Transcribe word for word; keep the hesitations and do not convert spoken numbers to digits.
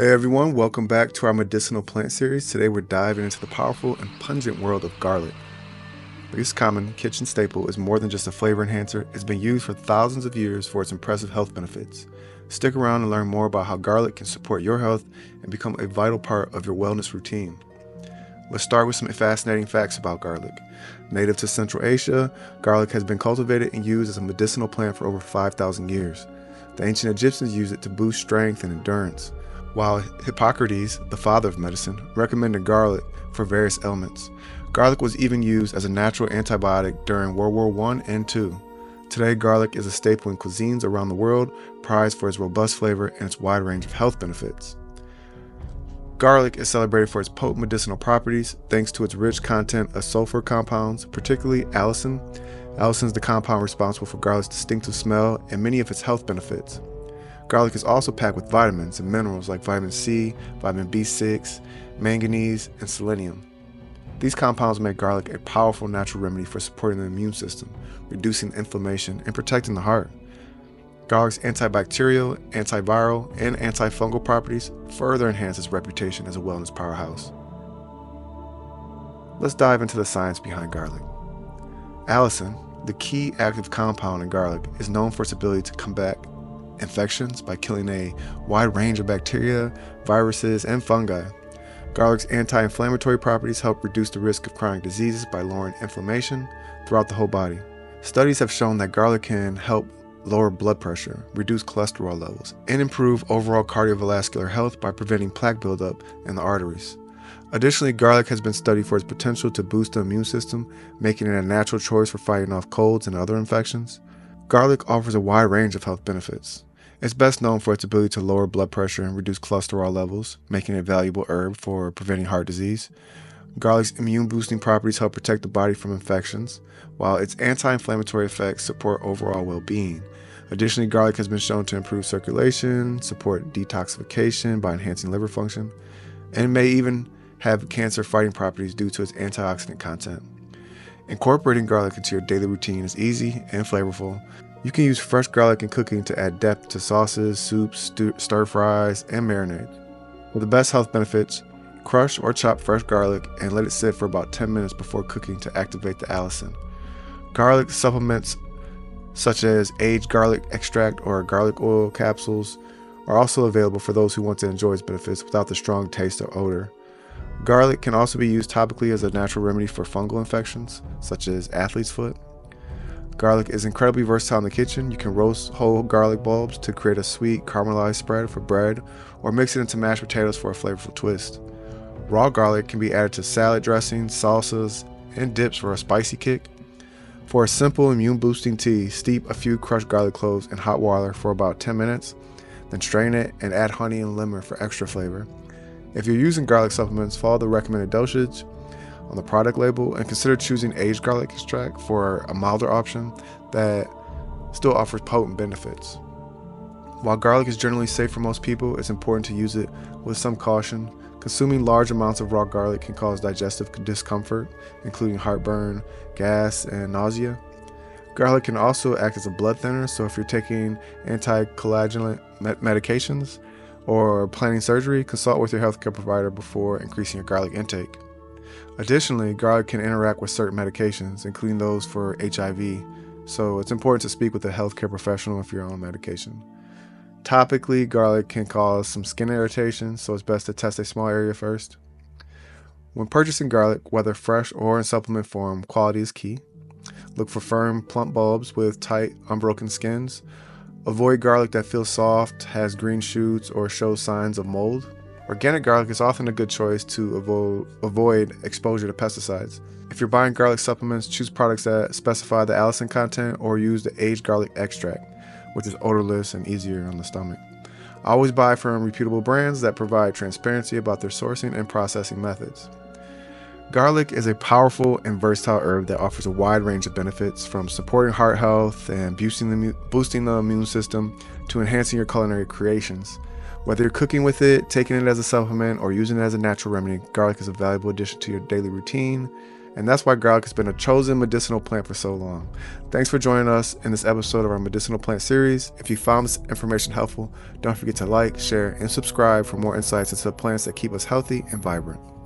Hey everyone, welcome back to our medicinal plant series. Today we're diving into the powerful and pungent world of garlic. This common kitchen staple is more than just a flavor enhancer. It's been used for thousands of years for its impressive health benefits. Stick around and learn more about how garlic can support your health and become a vital part of your wellness routine. Let's start with some fascinating facts about garlic. Native to Central Asia, garlic has been cultivated and used as a medicinal plant for over five thousand years. The ancient Egyptians used it to boost strength and endurance, while Hippocrates, the father of medicine, recommended garlic for various ailments. Garlic was even used as a natural antibiotic during World War One and Two. Today, garlic is a staple in cuisines around the world, prized for its robust flavor and its wide range of health benefits. Garlic is celebrated for its potent medicinal properties thanks to its rich content of sulfur compounds, particularly allicin. Allicin is the compound responsible for garlic's distinctive smell and many of its health benefits. Garlic is also packed with vitamins and minerals like vitamin C, vitamin B six, manganese, and selenium. These compounds make garlic a powerful natural remedy for supporting the immune system, reducing inflammation, and protecting the heart. Garlic's antibacterial, antiviral, and antifungal properties further enhance its reputation as a wellness powerhouse. Let's dive into the science behind garlic. Allicin, the key active compound in garlic, is known for its ability to combat infections by killing a wide range of bacteria, viruses, and fungi. Garlic's anti-inflammatory properties help reduce the risk of chronic diseases by lowering inflammation throughout the whole body. Studies have shown that garlic can help lower blood pressure, reduce cholesterol levels, and improve overall cardiovascular health by preventing plaque buildup in the arteries. Additionally, garlic has been studied for its potential to boost the immune system, making it a natural choice for fighting off colds and other infections. Garlic offers a wide range of health benefits. It's best known for its ability to lower blood pressure and reduce cholesterol levels, making it a valuable herb for preventing heart disease. Garlic's immune-boosting properties help protect the body from infections, while its anti-inflammatory effects support overall well-being. Additionally, garlic has been shown to improve circulation, support detoxification by enhancing liver function, and may even have cancer-fighting properties due to its antioxidant content. Incorporating garlic into your daily routine is easy and flavorful. You can use fresh garlic in cooking to add depth to sauces, soups, stir-fries, and marinades. For the best health benefits, crush or chop fresh garlic and let it sit for about ten minutes before cooking to activate the allicin. Garlic supplements such as aged garlic extract or garlic oil capsules are also available for those who want to enjoy its benefits without the strong taste or odor. Garlic can also be used topically as a natural remedy for fungal infections, such as athlete's foot. Garlic is incredibly versatile in the kitchen. You can roast whole garlic bulbs to create a sweet caramelized spread for bread, or mix it into mashed potatoes for a flavorful twist. Raw garlic can be added to salad dressings, salsas, and dips for a spicy kick. For a simple immune-boosting tea, steep a few crushed garlic cloves in hot water for about ten minutes, then strain it and add honey and lemon for extra flavor. If you're using garlic supplements, follow the recommended dosage on the product label and consider choosing aged garlic extract for a milder option that still offers potent benefits. While garlic is generally safe for most people, it's important to use it with some caution. Consuming large amounts of raw garlic can cause digestive discomfort, including heartburn, gas, and nausea. Garlic can also act as a blood thinner, so if you're taking anticoagulant medications, or planning surgery, consult with your healthcare provider before increasing your garlic intake. Additionally, garlic can interact with certain medications, including those for H I V, so it's important to speak with a healthcare professional if you're on medication. Topically, garlic can cause some skin irritation, so it's best to test a small area first. When purchasing garlic, whether fresh or in supplement form, quality is key. Look for firm, plump bulbs with tight, unbroken skins. Avoid garlic that feels soft, has green shoots, or shows signs of mold. Organic garlic is often a good choice to avo avoid exposure to pesticides. If you're buying garlic supplements, choose products that specify the allicin content or use the aged garlic extract, which is odorless and easier on the stomach. Always buy from reputable brands that provide transparency about their sourcing and processing methods. Garlic is a powerful and versatile herb that offers a wide range of benefits, from supporting heart health and boosting the, boosting the immune system to enhancing your culinary creations. Whether you're cooking with it, taking it as a supplement, or using it as a natural remedy, garlic is a valuable addition to your daily routine and that's why garlic has been a chosen medicinal plant for so long. Thanks for joining us in this episode of our medicinal plant series. If you found this information helpful, don't forget to like, share, and subscribe for more insights into the plants that keep us healthy and vibrant.